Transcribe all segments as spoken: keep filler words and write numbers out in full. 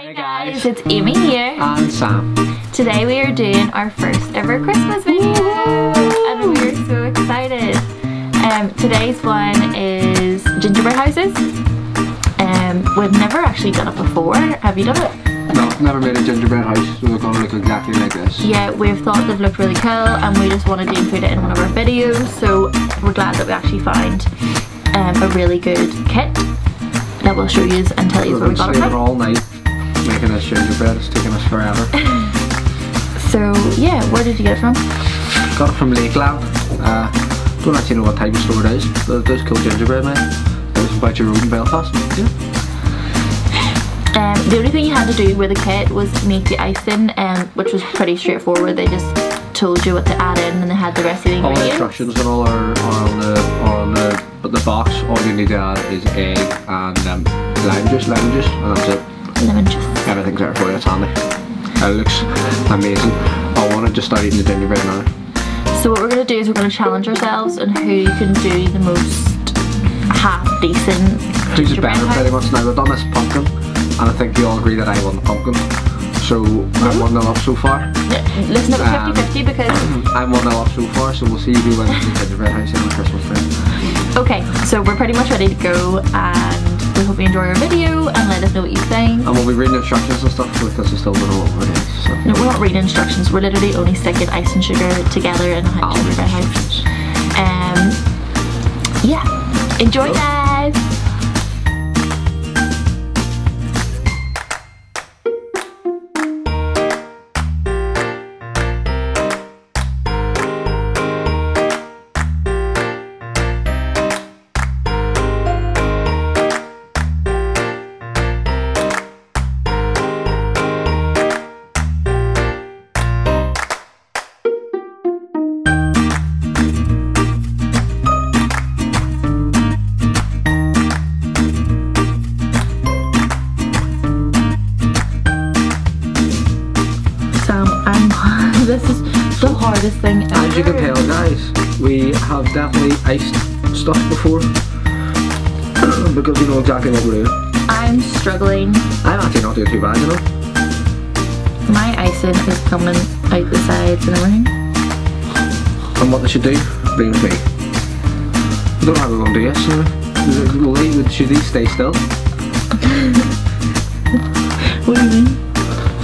Hey guys, it's Amy here. I'm Sam. Today we are doing our first ever Christmas video, and we are so excited. Um, today's one is gingerbread houses. Um, we've never actually done it before. Have you done it? No, never made a gingerbread house, so they're going to look exactly like this. Yeah, we've thought they've looked really cool, and we just wanted to include it in one of our videos, so we're glad that we actually found um, a really good kit that we'll show you and tell you where we got it from. We've been all night making this gingerbread, it's taking us forever. So yeah, where did you get it from? Got it from Lakeland. Uh, don't actually know what type of store it is, but it does cool gingerbread, man. It's about your road in Belfast, yeah. Um, the only thing you had to do with the kit was make the icing, um, which was pretty straightforward. They just told you what to add in, and they had the rest of the ingredients. All the instructions and all are, are on the are on the but the box. All you need to add is egg and um, lime juice, lime juice, and that's it. Lemon juice. Everything's there for you. It's handy. It looks amazing. I want to just start eating the gingerbread now. So what we're gonna do is we're gonna challenge ourselves on who can do the most half decent. Who's better, pretty much. Now we've done this pumpkin. And I think we all agree that I won the pumpkin. So mm-hmm. I'm one nil up so far. Yeah, listen up um, fifty fifty because I'm one nil up so far, so we'll see who wins the gingerbread house on Christmas Day. Okay, so we're pretty much ready to go, and we hope you enjoy our video and let us know what you think. And we'll be reading instructions and stuff because we still don't know what it is. So. No, we're not reading instructions, we're literally only sticking ice and sugar together in a gingerbread house. Um yeah. Enjoy so. Guys! This is the hardest thing ever. As you can tell, guys, we have definitely iced stuff before because we know exactly what we're doing. I'm struggling. I'm actually not doing too bad, you know. My icing is coming out the sides and everything. And what they should do, blame me. I don't know how we're going to do it, so should these stay still? What do you mean?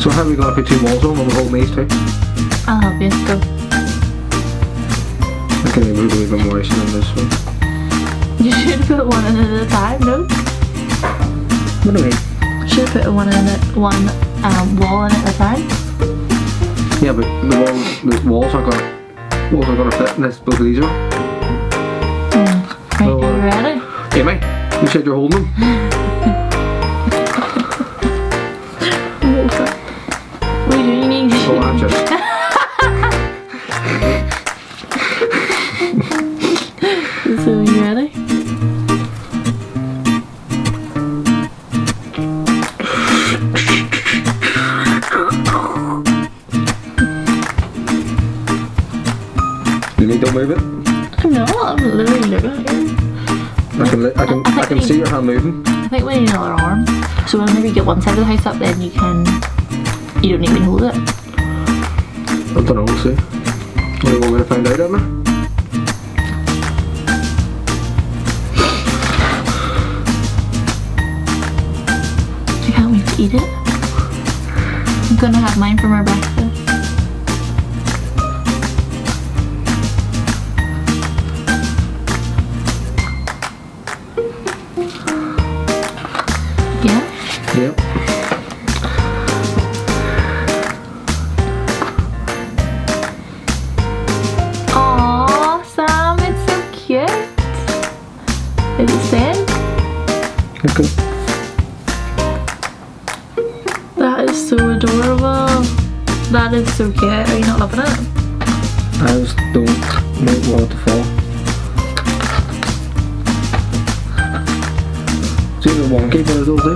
So how are we going to put two walls on when we're holding these two? I'll help you, go. I can even do even more icing on this one. You should put one in at a time, no? What do you mean? Should put one in it, one um, wall in at a time. Yeah, but the walls, the walls aren't gonna, walls are going to fit unless both of these are. Mm. Right, so, are you ready? Hey mate, you said you're holding them. What are you doing? Oh, I'm just... So, you ready? You need to move it? No, I'm literally looking at you. I can, I can, I I can see need, your hand moving. I think we need another arm. So whenever you get one side of the house up, then you can... You don't even hold it. I don't know, we'll see. What do you want me to find out, Emma? Eat it. I'm gonna have mine for my breakfast. Yeah? Yep. Aww, Sam, it's so cute. Is it sad? Okay. So adorable. That is so cute. Are you not loving it? I just don't know what to fall. It's even wonky, but it'll do.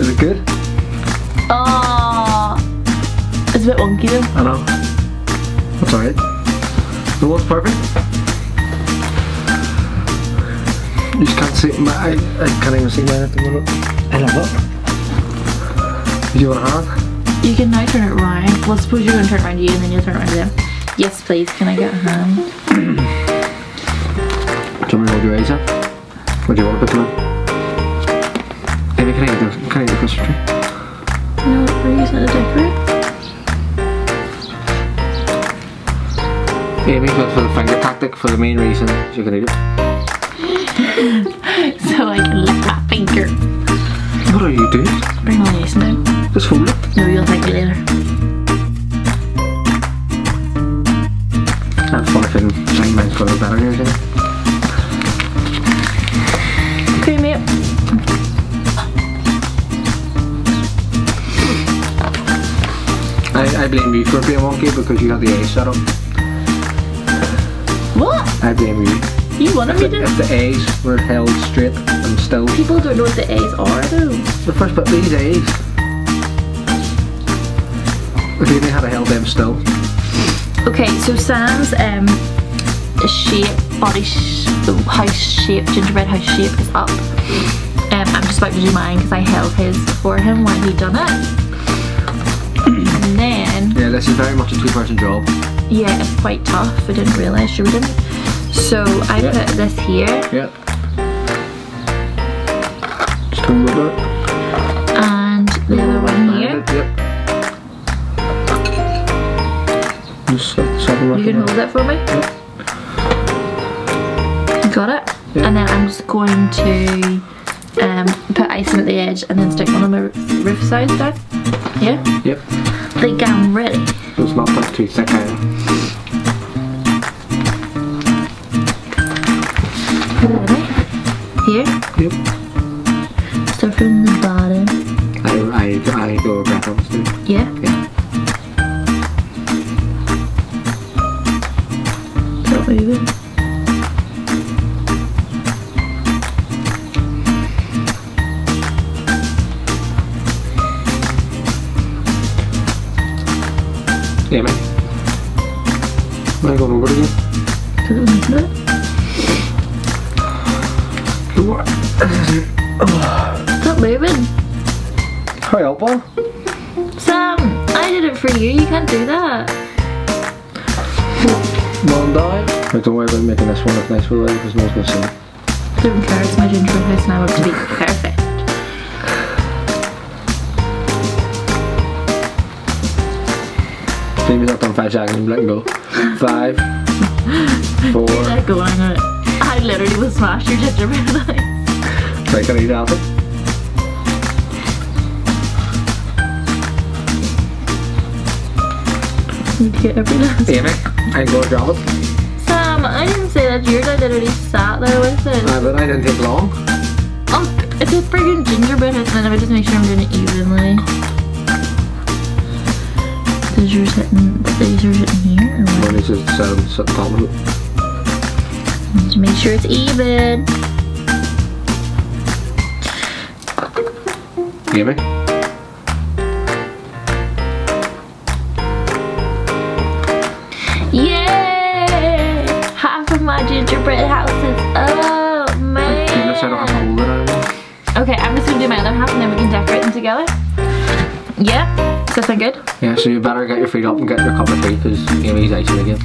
Is it good? Aww. It's a bit wonky though. I know. That's alright. The one's perfect. You just can't see my I, I can't even see mine at the moment. I don't know. Do you want it hard? You can now turn it round. Well, suppose you're gonna turn it round to you and then you'll turn it round to them. Yes please, can I get a hand? Do you want me to hold your eyes up? Or do you want to put them in? Maybe can I get the, can I get the Christmas tree? No, we're using it to decorate. Amy goes for the finger tactic for the main reason you're gonna do it. So I can lick that finger. What are you doing? Bring on these now. Just hold it. No, you'll take it later. That's what I can find. Mine's got a better here. Okay, mate. I, I blame you for being wonky because you got the A set up. What? I blame you. You want if, me the, to? If the A's were held straight and still. People don't know what the A's are though. The first but these A's. If you knew how to held them still. Okay, so Sam's um shape, body sh house shape, gingerbread house shape is up. Um, I'm just about to do mine because I held his for him while he done it. And then. Yeah, this is very much a two-person job. Yeah, it's quite tough. I didn't realise you didn't. So I yep. put this here. Yep. Just turn it over. And the other one here. It, yep. Just you can hold it for me. Yep. Got it. Yep. And then I'm just going to um, put icing at the edge and then stick one on my roof side there. Yeah. Yep. I think I'm ready. It's not that too thick either. Here? Yep. Start from the bottom. I, I, I go back up too. Yeah? Yeah. Don't move it. Yeah, mate. Am I going over again? Don't Stop moving. Hurry up, boy. Sam, I did it for you. You can't do that. Mom died. But don't worry about making this one look nice for you because no one's going to see it. I don't care. It's my gingerbread house and I want to be perfect. Maybe not done five seconds. Let go. Five, four. Let go. I'm gonna, I literally will smash your gingerbread house. Right, can I eat apple? You get every last Amy, I can go and drop it. Sam, I didn't say that yours, I literally sat there with it. Uh, but I didn't take long. Oh, it's a friggin' gingerbread house, and then I just make sure I'm doing it evenly. Is yours sitting, is yours sitting here or what? Mine is just um, sitting top of it. Just make sure it's even. Amy? Yay! Half of my gingerbread house is up, man! Okay, I'm just gonna do my other half and then we can decorate them together. Yeah? Does that sound good? Yeah, so you better get your feet up and get your cup of tea because Amy's icing again.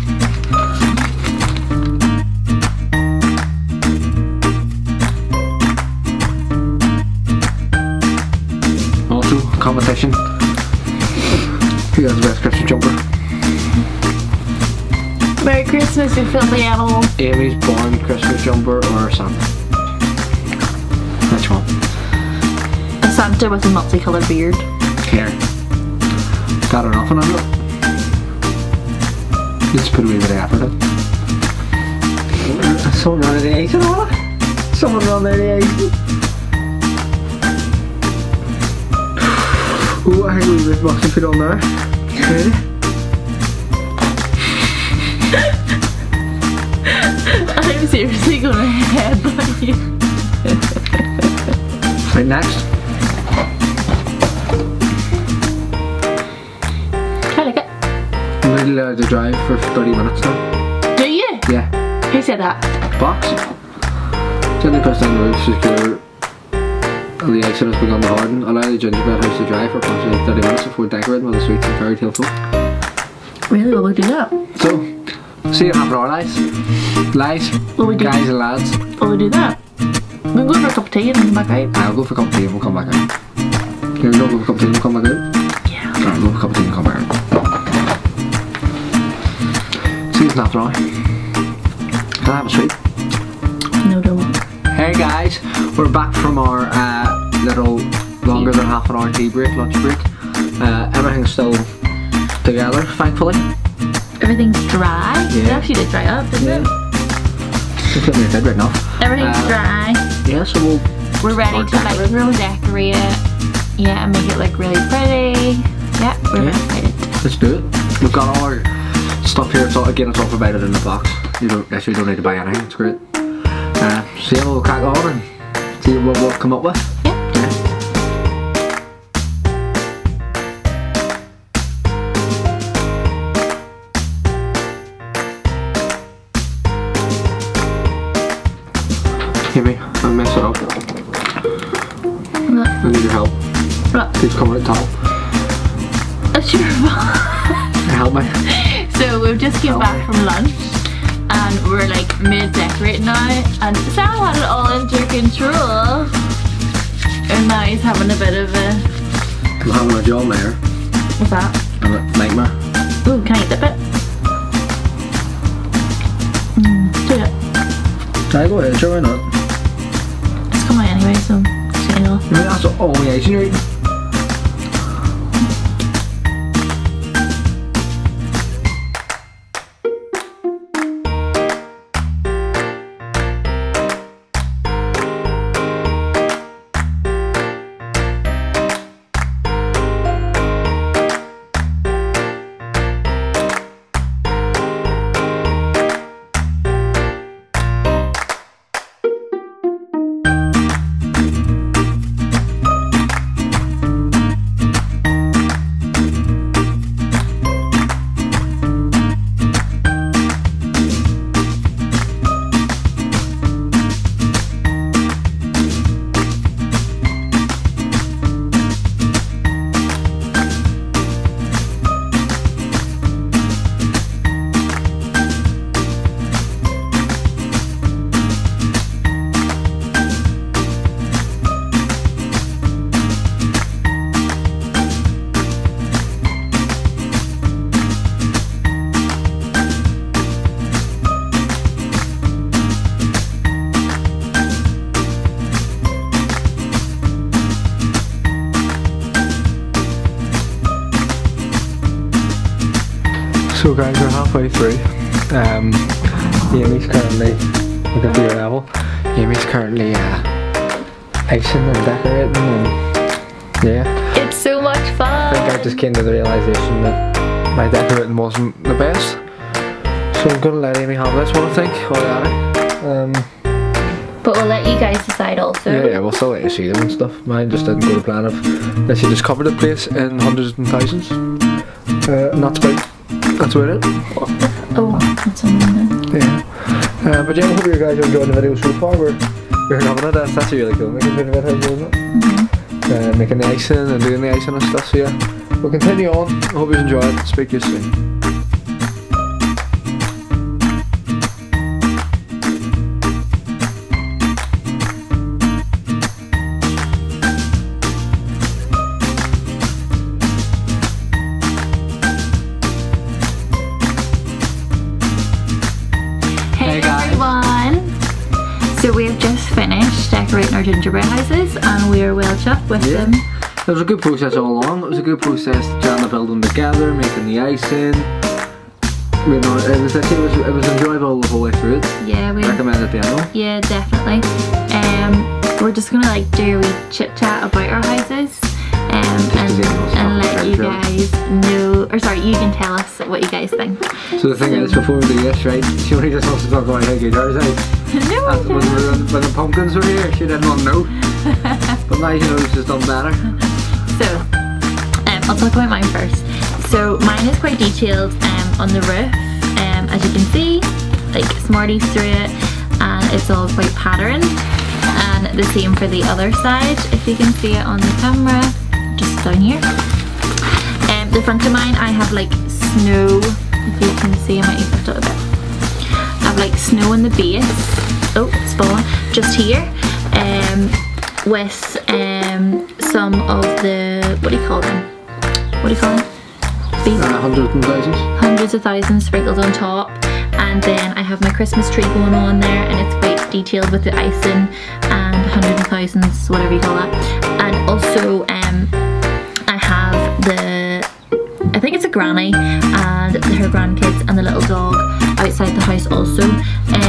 Competition. Who has the best Christmas jumper? Merry Christmas, you filthy animal. Amy's born Christmas jumper or Santa? Which one? A Santa with a multicoloured beard. Here. Got her nothing on it. Let's put a wee bit of effort in. Someone run out of the ice and all that. Someone run out of the ice. Ooh, I think we would box and put on there. Ready? I'm seriously gonna headbutt you. Right, next. I like it. I'm gonna allow to drive for thirty minutes now. Do you? Yeah. Who said that? Box. seventy percent move secure on the edge that has begun to harden. Allow the gingerbread house to dry for approximately thirty minutes before decorating with the sweets and fairy tale foam. Really? Will we do that? So, see you after our lives. Lives, will we do guys and lads. Will we do that? We'll go for a cup of tea and come back out. I'll go for a cup of tea and we'll come back out. You're not going for a cup of tea and we'll come back out? Yeah. Alright, we'll go for a cup of tea and come back out. See you after our lives. Can I have a sweet? No, don't. Hey guys, we're back from our uh, little longer than half an hour tea break, lunch break. Uh, everything's still together, thankfully. Everything's dry. Yeah. It actually did dry up, didn't yeah. it? It's getting dead right now. Everything's uh, dry. Yeah, so we'll. We're ready to like room decorate it. Yeah, and make it look really pretty. Yeah, we're yeah. excited. Let's do it. We've got all our stuff here. It's all, again, it's all provided in the box. You don't actually don't need to buy anything. It's great. Uh, see how we'll crack on and see what we'll come up with. Yeah. yeah. Give me, I'll mess it up. What? I need your help. What? Please come on the top. It's your fault. Help me. So we've just came help back me. from lunch. And we're like mid-decorate now, and Sam had it all under control, and now he's having a bit of a... I'm having a jaw there. What's that? I'm a nightmare. Ooh, can I eat that bit? Mmm, do it. Can I go ahead, sure or not? It's come out anyway, so it's getting off. Yeah, that's all my eyes you're eating. So guys, we're halfway through. Um, Amy's currently, look at the level, Amy's currently uh, icing and decorating and yeah. It's so much fun! I think I just came to the realisation that my decorating wasn't the best. So I'm going to let Amy have this one, I think, or Annie. Um, but we'll let you guys decide also. Yeah, yeah, we'll still let you see them and stuff. Mine just didn't go to plan of, let's just cover the place in hundreds and thousands. Uh, and that's about That's about it. Oh, that's amazing. Yeah. Uh, but yeah, I hope you guys are enjoying the video so far. We're, we're having a dance. That's really cool. Making a video about how it? Mm-hmm. uh, Making the icing and doing the icing and stuff. So yeah, we'll continue on. I hope you enjoy it. Speak to you soon. So we have just finished decorating our gingerbread houses and we are well chuffed with yeah. them. It was a good process all along. It was a good process trying to build them together, making the icing. We know, it, was, it, was, it was enjoyable the whole way through it. Yeah, we recommend it to anyone. Yeah, definitely. Um, we're just gonna like do a wee chit chat about our houses. Um, and, and let you guys know, or sorry, you can tell us what you guys think. So the thing so. is, before we do this, right, she only just wants to talk about how good ours is. No, I when, we were, when the pumpkins were here, she didn't want to know. But now she knows she's done better. So, um, I'll talk about mine first. So mine is quite detailed um, on the roof, um, as you can see, like Smarties through it, and it's all quite patterned, and the same for the other side, if you can see it on the camera, just down here. And um, the front of mine, I have like snow, if you can see, I might lift it a bit. I have like snow on the base, oh it's fallen, just here, um, with um, some of the, what do you call them? What do you call them? Uh, hundreds and thousands. Hundreds of thousands sprinkled on top, and then I have my Christmas tree going on there, and it's quite detailed with the icing and hundreds of thousands, whatever you call that. And also, um, I have the, I think it's a granny and her grandkids and the little dog outside the house also.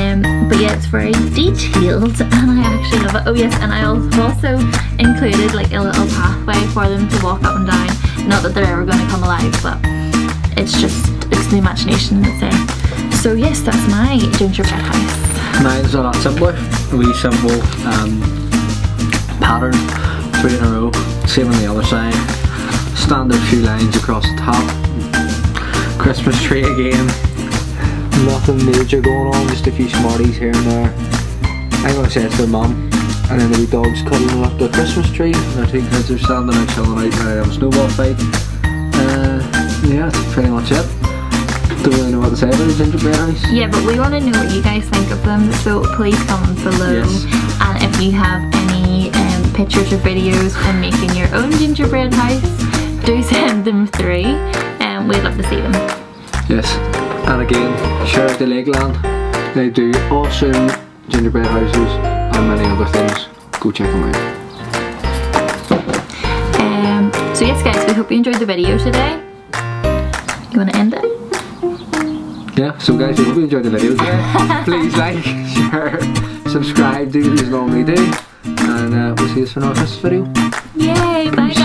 Um, but yeah, it's very detailed, and I actually love it. Oh yes, and I also included like a little pathway for them to walk up and down. Not that they're ever going to come alive, but it's just, it's the imagination that's there. So yes, that's my gingerbread house. Mine's a lot simpler, a wee simple um, pattern, three in a row, same on the other side, standard few lines across the top, Christmas tree again, nothing major going on, just a few smarties here and there. I'm going to say it's their mum. And then the wee dog's cuddling up the Christmas tree, and our two kids are standing and chilling out by a snowball fight. Uh, yeah, that's pretty much it. Don't really know what to say about the gingerbread house. Yeah, but we want to know what you guys think of them, so please comment below. Yes. And if you have any um, pictures or videos of making your own gingerbread house, do send them through, and um, we'd love to see them. Yes, and again, shout out to Lakeland. They do awesome gingerbread houses and many other things. Go check them out. Um, so yes guys, we hope you enjoyed the video today. You want to end it? Yeah, so guys, we hope you enjoyed the video today. Please like, share, subscribe, do what you normally do, and uh, we'll see you for our next video. Yay, bye guys!